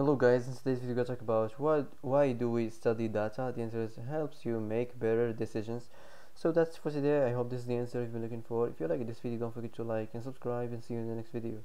Hello guys, in today's video we're going to talk about why do we study data. The answer is it helps you make better decisions. So that's for today. I hope this is the answer you've been looking for. If you like this video, don't forget to like and subscribe, and see you in the next video.